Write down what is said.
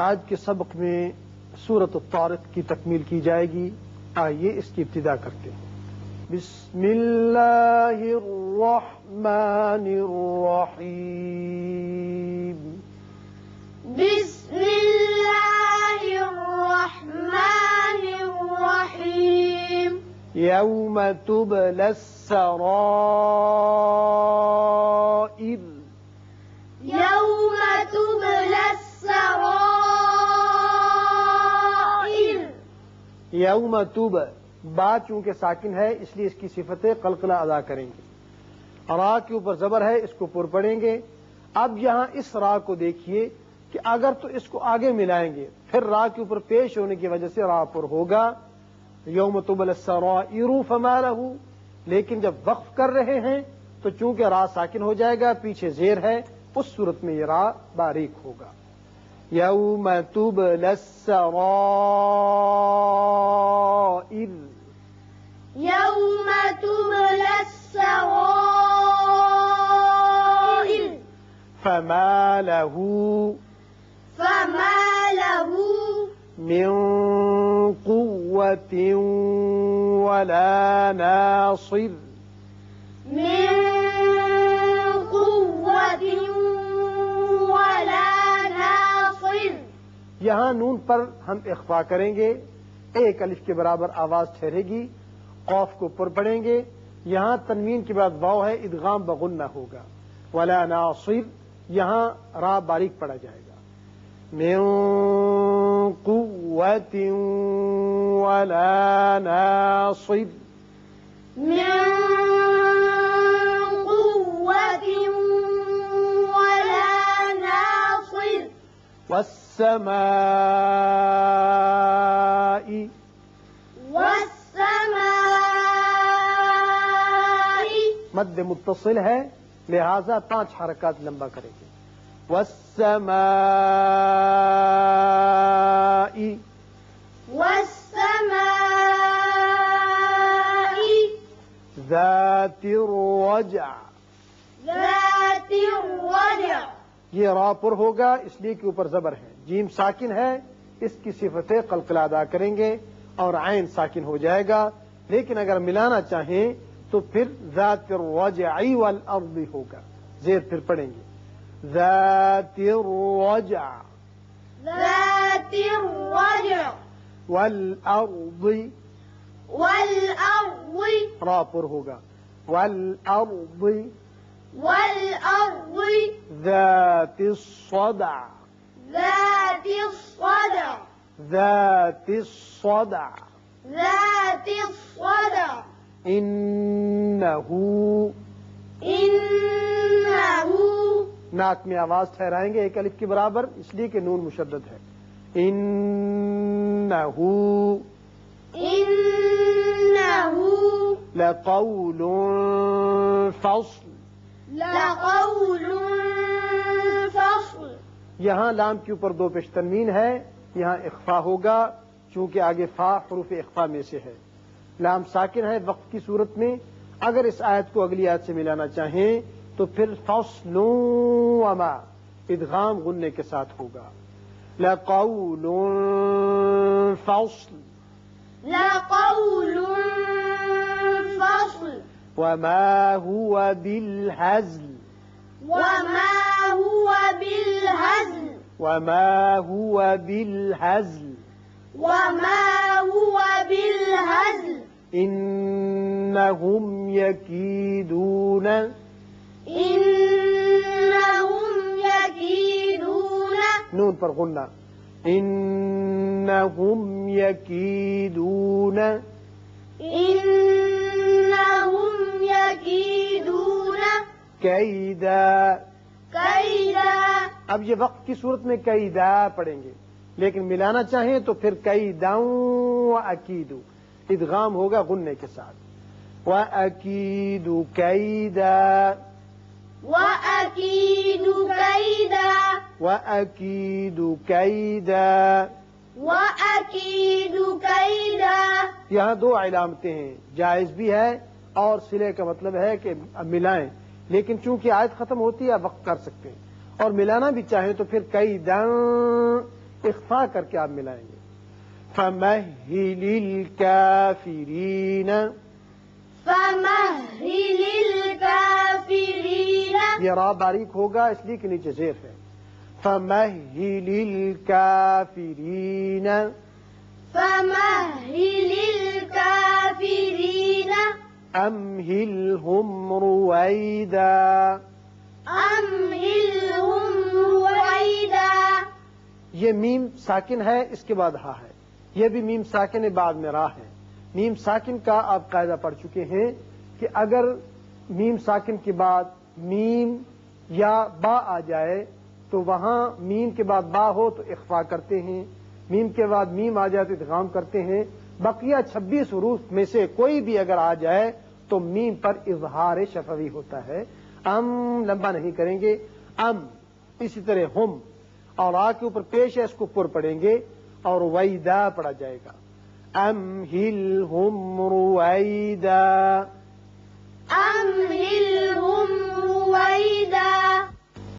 آج کے سبق میں سورة الطارق کی تکمیل کی جائے گی. آئیے اس کی ابتدا کرتے ہیں. بسم اللہ الرحمن الرحیم. بسم اللہ الرحمن الرحیم. یوم تبلى السرائر. یوم تبلى السرائر. یوم تبلى با چونکہ ساکن ہے اس لیے اس کی صفت قلقلہ ادا کریں گے. را کے اوپر زبر ہے, اس کو پر پڑھیں گے. اب یہاں اس را کو دیکھیے کہ اگر تو اس کو آگے ملائیں گے پھر را کے اوپر پیش ہونے کی وجہ سے را پر ہوگا. یوم تبلى السرائر فما له, لیکن جب وقف کر رہے ہیں تو چونکہ را ساکن ہو جائے گا, پیچھے زیر ہے, اس صورت میں یہ را باریک ہوگا. یوم تبلى السرائر. یوم تبلى السرائر. فما له, فما له من قوة ولا ناصر. من قوة ولا ناصر. یہاں نون پر ہم اخفا کریں گے, ایک الف کے برابر آواز ٹھہرے گی, قوف کو پر پڑھیں گے. یہاں تنوین کے بعد واو ہے, ادغام بغنہ ہوگا. ولا ناصر یہاں را باریک پڑھا جائے گا. من قوت ولا ناصر. من قوت ولا ناصر. والسماء, والسماء مد متصل ہے لہذا 5 حرکات لمبا کریں گے. والسماء, والسماء ذات الرجع, ذات الرجع. یہ را پر ہوگا اس لیے کہ اوپر زبر ہے, جیم ساکن ہے, اس کی صفت قلقلہ ادا کریں گے اور عین ساکن ہو جائے گا, لیکن اگر ملانا چاہیں تو پھر ذات الرجع والارضی ہوگا, زیر پھر پڑھیں گے. ذات الرجع, ذات الرجع. والارضی, والارضی. را پر ہوگا. والارضی, والأرض. ذات الصدع, ذات الصدع. ذات الصدع, ذات الصدع. إنه, إنه. ناک میں آواز ٹھہرائیں گے ایک الف کے برابر اس لیے کہ نون مشدد ہے. إنه, إنه لقول فصل, لقول فصل. یہاں لام کے اوپر 2 پیش تنوین ہے, یہاں اخفا ہوگا چونکہ آگے فا حروف اخفا میں سے ہے. لام ساکن ہے وقت کی صورت میں. اگر اس آیت کو اگلی آیت سے ملانا چاہیں تو پھر فصل وما, ادغام غنّے کے ساتھ ہوگا. لقول فصل, لقول فصل. وما هو بالهزل, وما هو بالهزل. وما هو بالهزل, وما هو بالهزل. إنهم يكيدون, إنهم يكيدون. نون پر غنہ. إنهم يكيدون, إنهم يكيدون كيدا, كيدا. اب یہ وقت کی صورت میں قیدہ پڑھیں گے, لیکن ملانا چاہیں تو پھر قیدہ و اقیدو, ادغام ہوگا غنّے کے ساتھ. و اقیدو قیدا, وَأَكِيدُ كَيْدًا, وَأَكِيدُ كَيْدًا, وَأَكِيدُ كَيْدًا. یہاں 2 علامتیں ہیں, جائز بھی ہے اور صلے کا مطلب ہے کہ ملائیں, لیکن چونکہ آیت ختم ہوتی ہے وقت کر سکتے ہیں, اور ملانا بھی چاہیں تو پھر کیدان, اخفا کر کے آپ ملائیں گے. فَمَهِّلِ الْكَافِرِينَ فَمَهِّلِ الْكَافِرِينَ، یہ را باریک ہوگا اس لیے کہ نیچے زیر ہے. فَمَهِّلِ الْكَافِرِينَ فَمَهِّلِ الْكَافِرِينَ ام ہل ہم رویدا ام ہل ہم رویدا. یہ میم ساکن ہے، اس کے بعد ہا ہے، یہ بھی میم ساکن ہے، بعد میں را ہے. میم ساکن کا آپ قاعدہ پڑھ چکے ہیں کہ اگر میم ساکن کے بعد میم یا با آ جائے تو وہاں میم کے بعد با ہو تو اخفا کرتے ہیں، میم کے بعد میم آ جائے تو ادغام کرتے ہیں. بقیہ 26 حروف میں سے کوئی بھی اگر آ جائے تو میم پر اظہار شفوی ہوتا ہے. ام لمبا نہیں کریں گے، ام اسی طرح ہم، اور آ کے اوپر پیش ہے اس کو پر پڑھیں گے اور ویدا پڑھا جائے گا. ام ہل ہم رویدا